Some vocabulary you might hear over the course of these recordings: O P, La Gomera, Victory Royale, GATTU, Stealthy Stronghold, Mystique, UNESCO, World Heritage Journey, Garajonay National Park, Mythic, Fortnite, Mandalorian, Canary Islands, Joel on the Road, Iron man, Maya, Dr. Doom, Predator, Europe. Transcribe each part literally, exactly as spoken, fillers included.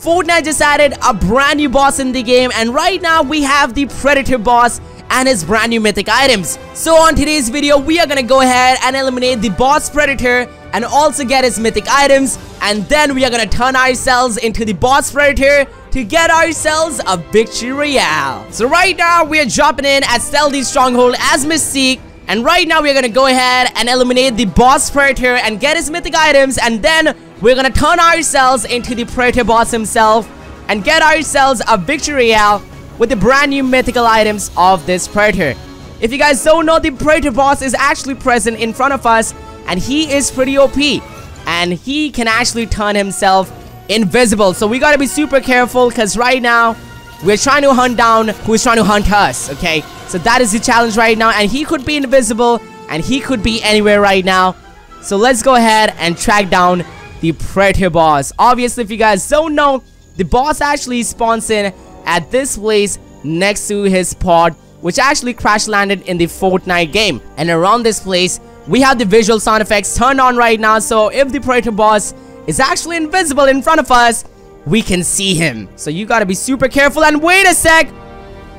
Fortnite just added a brand new boss in the game, and right now we have the Predator boss and his brand new mythic items. So on today's video, we are gonna go ahead and eliminate the boss Predator and also get his mythic items, and then we are gonna turn ourselves into the boss Predator to get ourselves a victory royale. So right now we are dropping in at Stealthy Stronghold as Mystique, and right now we are gonna go ahead and eliminate the boss Predator and get his mythic items, and then we're gonna turn ourselves into the Predator boss himself and get ourselves a victory royale with the brand new mythical items of this Predator. If you guys don't know, the Predator boss is actually present in front of us, and he is pretty O P, and he can actually turn himself invisible. So we gotta be super careful, because right now we're trying to hunt down who's trying to hunt us. Okay, so that is the challenge right now, and he could be invisible and he could be anywhere right now. So let's go ahead and track down the Predator boss. Obviously, if you guys don't know, the boss actually spawns in at this place next to his pod, which actually crash landed in the Fortnite game. And around this place, we have the visual sound effects turned on right now, so if the Predator boss is actually invisible in front of us, we can see him. So you gotta be super careful. And wait a sec,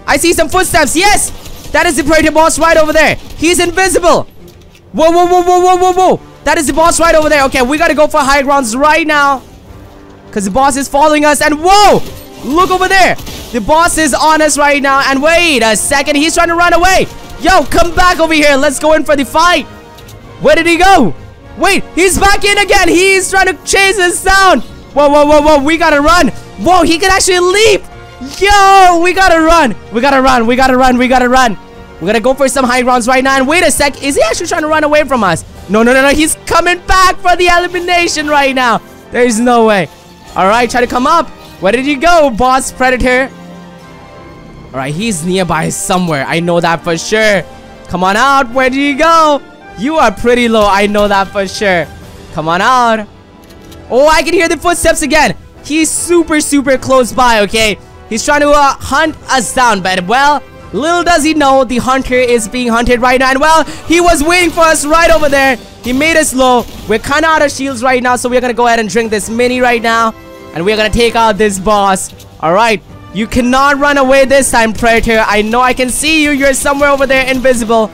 I see some footsteps. Yes, that is the Predator boss right over there. He's invisible. Whoa, whoa, whoa, whoa, whoa, whoa, whoa. That is the boss right over there. Okay, we gotta go for high grounds right now, because the boss is following us. And whoa, look over there. The boss is on us right now. And wait a second, he's trying to run away. Yo, come back over here. Let's go in for the fight. Where did he go? Wait, he's back in again. He's trying to chase us down. Whoa, whoa, whoa, whoa. We gotta run. Whoa, he can actually leap. Yo, we gotta run. We gotta run. We gotta run. We gotta run. We're gonna go for some high grounds right now. And wait a sec, is he actually trying to run away from us? No, no, no, no. He's coming back for the elimination right now. There's no way. All right, try to come up. Where did you go, boss Predator? All right, he's nearby somewhere. I know that for sure. Come on out. Where did you go? You are pretty low. I know that for sure. Come on out. Oh, I can hear the footsteps again. He's super, super close by, okay? He's trying to uh, hunt us down, but well, little does he know, the hunter is being hunted right now. And well, he was waiting for us right over there. He made us low. We're kind of out of shields right now, so we're going to go ahead and drink this mini right now, and we're going to take out this boss. All right. You cannot run away this time, Predator. I know I can see you. You're somewhere over there, invisible.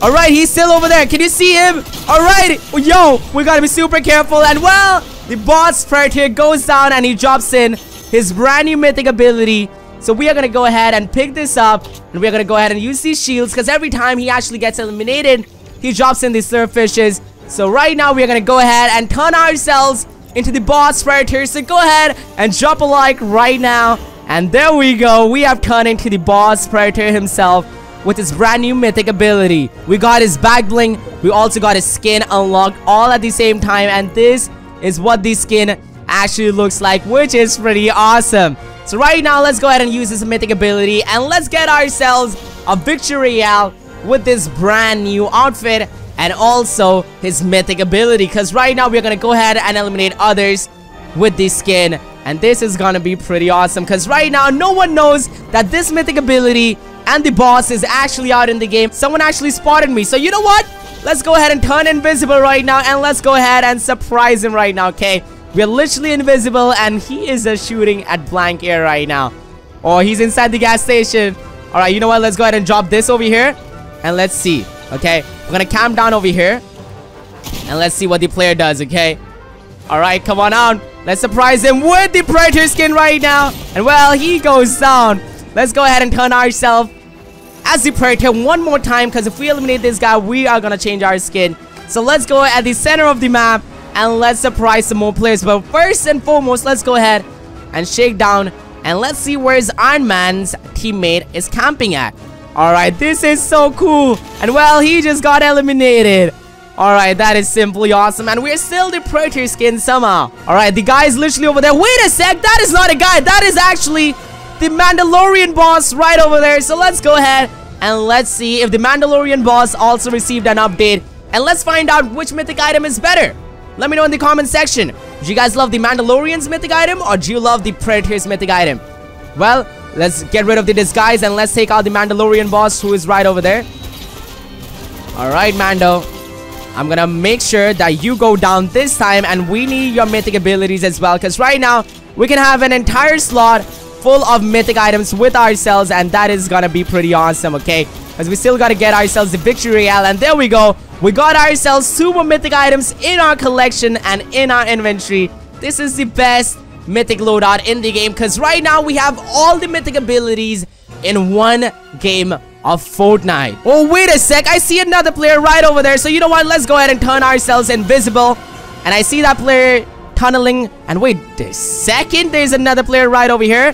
All right, he's still over there. Can you see him? All right. Yo, we got to be super careful. And well, the boss Predator goes down, and he drops in his brand new mythic ability. So we are going to go ahead and pick this up, and we're going to go ahead and use these shields, because every time he actually gets eliminated, he drops in these slurp fishes. So right now, we're going to go ahead and turn ourselves into the boss Predator. So go ahead and drop a like right now. And there we go, we have turned into the boss Predator himself with his brand new mythic ability. We got his back bling, we also got his skin unlocked all at the same time, and this is what the skin actually looks like, which is pretty awesome. So right now, let's go ahead and use this mythic ability, and let's get ourselves a victory royale with this brand new outfit and also his mythic ability, because right now we're gonna go ahead and eliminate others with the skin. And this is gonna be pretty awesome, because right now no one knows that this mythic ability and the boss is actually out in the game. Someone actually spotted me, so you know what, let's go ahead and turn invisible right now, and let's go ahead and surprise him right now. Okay, we're literally invisible, and he is just shooting at blank air right now. Oh, he's inside the gas station. All right, you know what, let's go ahead and drop this over here, and let's see. Okay, we're gonna camp down over here, and let's see what the player does. Okay, all right, come on out. Let's surprise him with the Predator skin right now. And well, he goes down. Let's go ahead and turn ourselves as the Predator one more time, because if we eliminate this guy, we are going to change our skin. So let's go at the center of the map, and let's surprise some more players. But first and foremost, let's go ahead and shake down, and let's see where his Iron Man's teammate is camping at. Alright, this is so cool. And well, he just got eliminated. Alright, that is simply awesome. And we're still the Predator skin somehow. Alright, the guy is literally over there. Wait a sec, that is not a guy. That is actually the Mandalorian boss right over there. So let's go ahead and let's see if the Mandalorian boss also received an update. And let's find out which mythic item is better. Let me know in the comment section. Do you guys love the Mandalorian's mythic item, or do you love the Predator's mythic item? Well, let's get rid of the disguise, and let's take out the Mandalorian boss, who is right over there. Alright, Mando, I'm gonna make sure that you go down this time, and we need your mythic abilities as well, because right now we can have an entire slot full of mythic items with ourselves, and that is gonna be pretty awesome, okay? Because we still gotta get ourselves the victory royale, and there we go. We got ourselves super mythic items in our collection and in our inventory. This is the best mythic loadout in the game, because right now we have all the mythic abilities in one game of Fortnite. Oh, wait a sec. I see another player right over there. So you know what? Let's go ahead and turn ourselves invisible. And I see that player tunneling. And wait a second. There's another player right over here.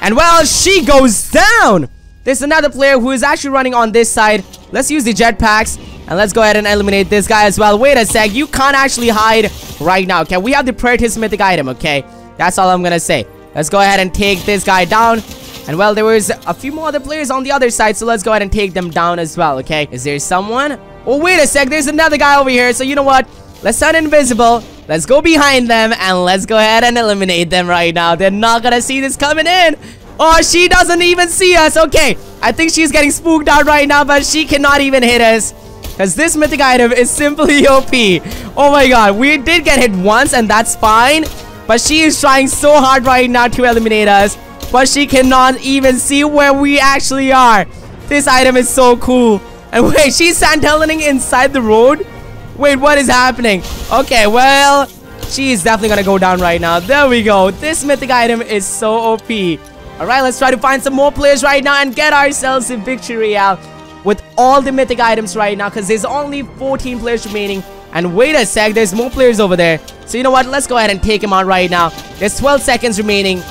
And well, she goes down. There's another player who is actually running on this side. Let's use the jetpacks. And let's go ahead and eliminate this guy as well. Wait a sec. You can't actually hide right now. Okay, we have the Predator's mythic item. Okay, that's all I'm gonna say. Let's go ahead and take this guy down. And well, there was a few more other players on the other side, so let's go ahead and take them down as well, okay? Is there someone? Oh, wait a sec, there's another guy over here, so you know what? Let's turn invisible, let's go behind them, and let's go ahead and eliminate them right now. They're not gonna see this coming in. Oh, she doesn't even see us, okay? I think she's getting spooked out right now, but she cannot even hit us, because this mythic item is simply O P. Oh my god, we did get hit once, and that's fine, but she is trying so hard right now to eliminate us. But she cannot even see where we actually are. This item is so cool. And wait, she's tunneling inside the road? Wait, what is happening? Okay, well, she is definitely gonna go down right now. There we go. This mythic item is so O P. Alright, let's try to find some more players right now and get ourselves a victory royale with all the mythic items right now, because there's only fourteen players remaining. And wait a sec, there's more players over there. So you know what? Let's go ahead and take him out right now. There's twelve seconds remaining.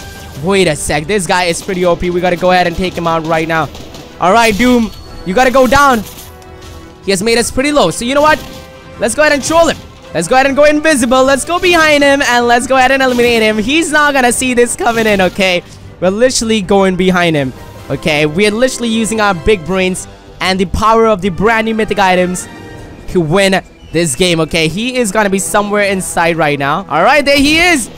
Wait a sec, this guy is pretty O P. We gotta go ahead and take him out right now. Alright, Doom, you gotta go down. He has made us pretty low, so you know what? Let's go ahead and troll him. Let's go ahead and go invisible. Let's go behind him, and let's go ahead and eliminate him. He's not gonna see this coming in, okay? We're literally going behind him, okay? We're literally using our big brains and the power of the brand new mythic items to win this game, okay? He is gonna be somewhere inside right now. Alright, there he is.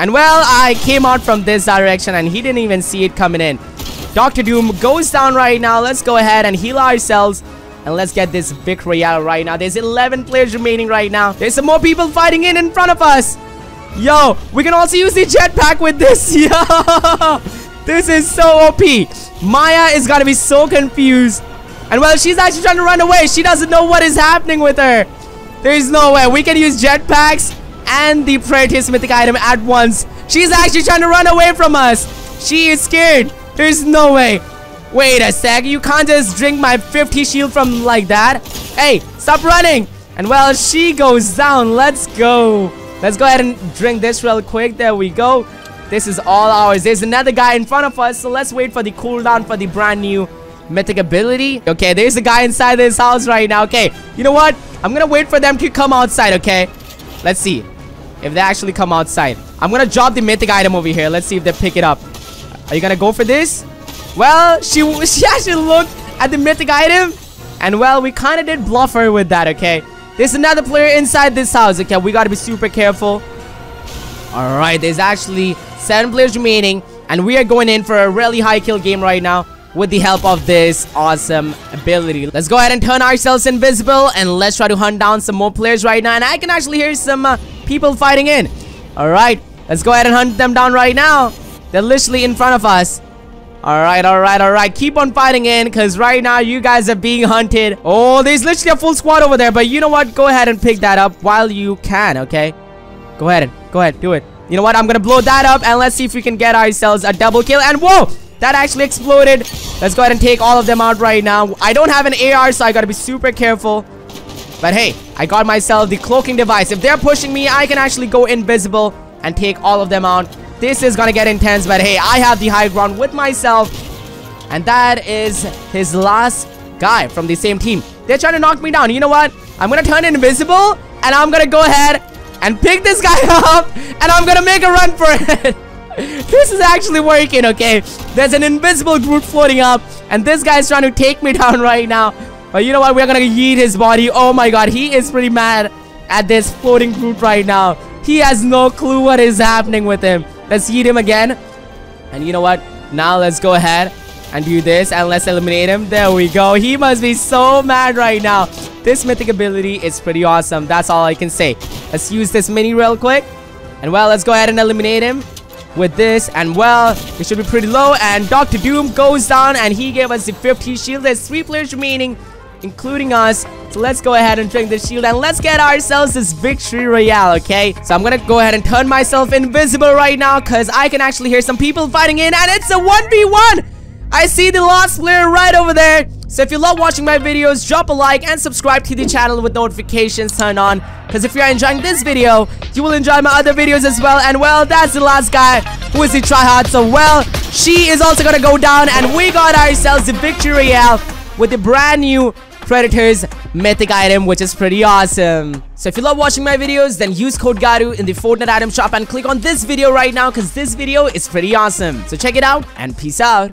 And well, I came out from this direction and he didn't even see it coming in. Doctor Doom goes down right now. Let's go ahead and heal ourselves. And let's get this Vic Royale right now. There's eleven players remaining right now. There's some more people fighting in in front of us. Yo, we can also use the jetpack with this. Yo, this is so O P. Maya is gonna be so confused. And well, she's actually trying to run away. She doesn't know what is happening with her. There's no way. We can use jetpacks and the Predator's mythic item at once. She's actually trying to run away from us. She is scared. There's no way. Wait a sec. You can't just drink my fifty shield from like that. Hey, stop running. And well, she goes down. Let's go. Let's go ahead and drink this real quick. There we go. This is all ours. There's another guy in front of us. So let's wait for the cooldown for the brand new mythic ability. Okay, there's a guy inside this house right now. Okay, you know what? I'm gonna wait for them to come outside, okay? Let's see if they actually come outside. I'm gonna drop the mythic item over here. Let's see if they pick it up. Are you gonna go for this? Well, she she actually looked at the mythic item. And well, we kind of did bluff her with that, okay? There's another player inside this house. Okay, we gotta be super careful. Alright, there's actually seven players remaining. And we are going in for a really high kill game right now with the help of this awesome ability. Let's go ahead and turn ourselves invisible. And let's try to hunt down some more players right now. And I can actually hear some... Uh, people fighting in. Alright, let's go ahead and hunt them down right now. They're literally in front of us. Alright, alright, alright. Keep on fighting in, because right now you guys are being hunted. Oh, there's literally a full squad over there, but you know what? Go ahead and pick that up while you can, okay? Go ahead, go ahead, do it. You know what? I'm gonna blow that up, and let's see if we can get ourselves a double kill. And whoa! That actually exploded. Let's go ahead and take all of them out right now. I don't have an A R, so I gotta be super careful. But hey, I got myself the cloaking device. If they're pushing me, I can actually go invisible and take all of them out. This is gonna get intense, but hey, I have the high ground with myself. And that is his last guy from the same team. They're trying to knock me down. You know what? I'm gonna turn invisible, and I'm gonna go ahead and pick this guy up, and I'm gonna make a run for it. This is actually working, okay? There's an invisible group floating up, and this guy is trying to take me down right now. But you know what? We're gonna yeet his body. Oh my god, he is pretty mad at this floating brute right now. He has no clue what is happening with him. Let's yeet him again. And you know what? Now let's go ahead and do this. And let's eliminate him. There we go. He must be so mad right now. This mythic ability is pretty awesome. That's all I can say. Let's use this mini real quick. And well, let's go ahead and eliminate him with this. And well, it should be pretty low. And Doctor Doom goes down, and he gave us the fifty shield. There's three players remaining, including us. So let's go ahead and drink the shield, and let's get ourselves this victory royale, okay? So I'm gonna go ahead and turn myself invisible right now, because I can actually hear some people fighting in, and it's a one v one! I see the lost player right over there. So if you love watching my videos, drop a like and subscribe to the channel with notifications turned on, because if you're enjoying this video, you will enjoy my other videos as well. And well, that's the last guy who is the tryhard. So well, she is also gonna go down, and we got ourselves the victory royale with the brand new Predator's Mythic item, which is pretty awesome. So if you love watching my videos, then use code GATTU in the Fortnite item shop and click on this video right now, because this video is pretty awesome. So check it out, and peace out.